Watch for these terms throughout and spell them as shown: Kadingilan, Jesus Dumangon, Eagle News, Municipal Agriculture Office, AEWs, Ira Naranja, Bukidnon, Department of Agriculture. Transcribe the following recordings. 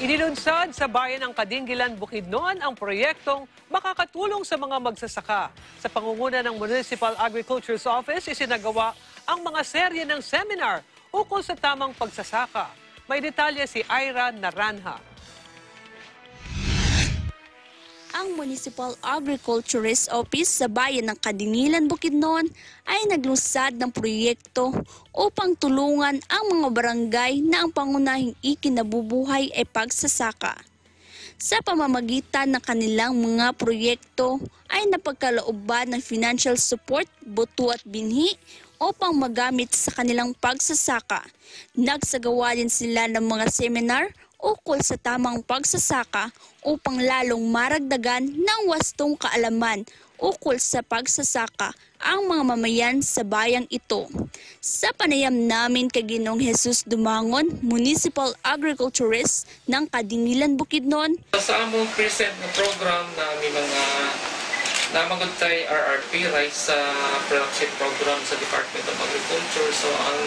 Inilunsad sa bayan ng Kadingilan, Bukidnon ang proyektong makakatulong sa mga magsasaka. Sa pangunguna ng Municipal Agriculture Office, isinagawa ang mga serye ng seminar ukol sa tamang pagsasaka. May detalye si Ira Naranja. Ang Municipal Agriculture Office sa bayan ng Kadingilan, Bukidnon ay naglunsad ng proyekto upang tulungan ang mga barangay na ang pangunahing ikinabubuhay ay pagsasaka. Sa pamamagitan ng kanilang mga proyekto ay napagkalooban ng financial support, buto at binhi upang magamit sa kanilang pagsasaka. Nagsagawa din sila ng mga seminar ukol sa tamang pagsasaka upang lalong maragdagan ng wastong kaalaman ukol sa pagsasaka ang mga mamayan sa bayang ito. Sa panayam namin kay Ginong Jesus Dumangon, Municipal Agriculturist ng Kadingilan, Bukidnon. Sa among present na program namin mga namagot tayo RRP right sa production program sa Department of Agriculture. So ang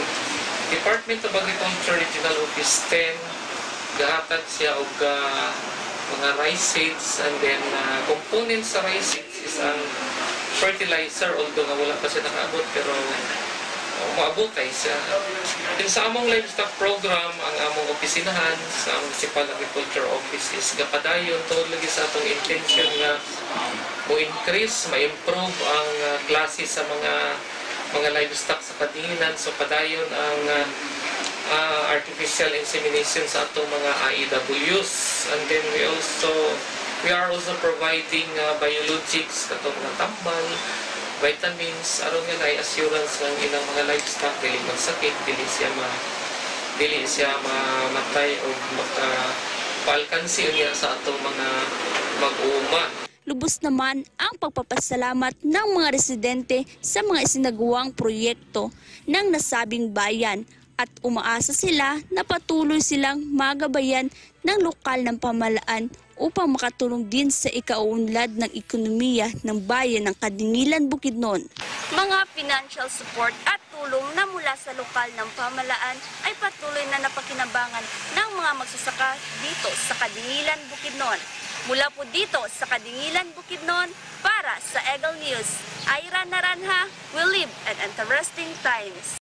Department of Agriculture Regional Office 10 gahatag siya og mga rice seeds and then components sa rice seeds is ang fertilizer, although nga wala pa siya nakaabot pero maabot tayo siya. And sa among livestock program, ang among opisinahan sa Municipal Agriculture Office is gapadayon tungod lagi sa atong intention nga mo-increase, ma-improve ang klase sa mga livestock sa Kadingilan. So padayon ang artificial insemination sa atong mga AEWs, and then we are also providing biologics katong natambal, vitamins aron nga ay assurance ng ilang mga livestock dili magsakit, dili siya mamatay o maka-palkansi niya sa atong mga mag-uuma. Lubos naman ang pagpapasalamat ng mga residente sa mga isinagawang proyekto ng nasabing bayan at umaasa sila na patuloy silang magabayan ng lokal ng pamahalaan upang makatulong din sa ikaunlad ng ekonomiya ng bayan ng Kadingilan, Bukidnon. Mga financial support at tulong na mula sa lokal ng pamahalaan ay patuloy na napakinabangan ng mga magsasaka dito sa Kadingilan, Bukidnon. Mula po dito sa Kadingilan, Bukidnon, para sa Eagle News, Ira Naranja, we live at interesting times.